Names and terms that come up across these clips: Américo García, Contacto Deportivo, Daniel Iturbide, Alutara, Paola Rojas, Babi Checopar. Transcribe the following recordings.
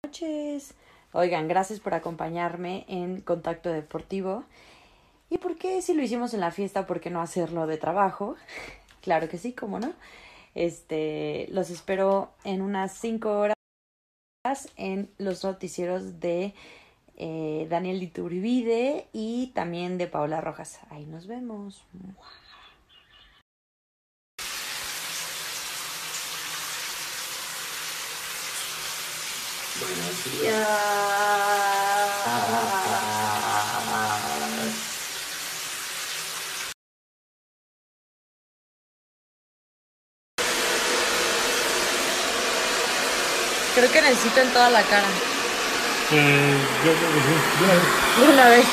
Buenas noches. Oigan, gracias por acompañarme en Contacto Deportivo. ¿Y por qué si lo hicimos en la fiesta, por qué no hacerlo de trabajo? Claro que sí, cómo no. Los espero en unas 5 horas en los noticieros de Daniel Iturbide y también de Paola Rojas. Ahí nos vemos. Buenos días. Creo que necesito en toda la cara. Yo creo que sí. De una vez.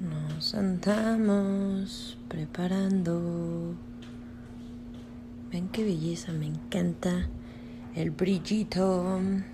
Nos andamos preparando. Ven qué belleza, me encanta el brillito.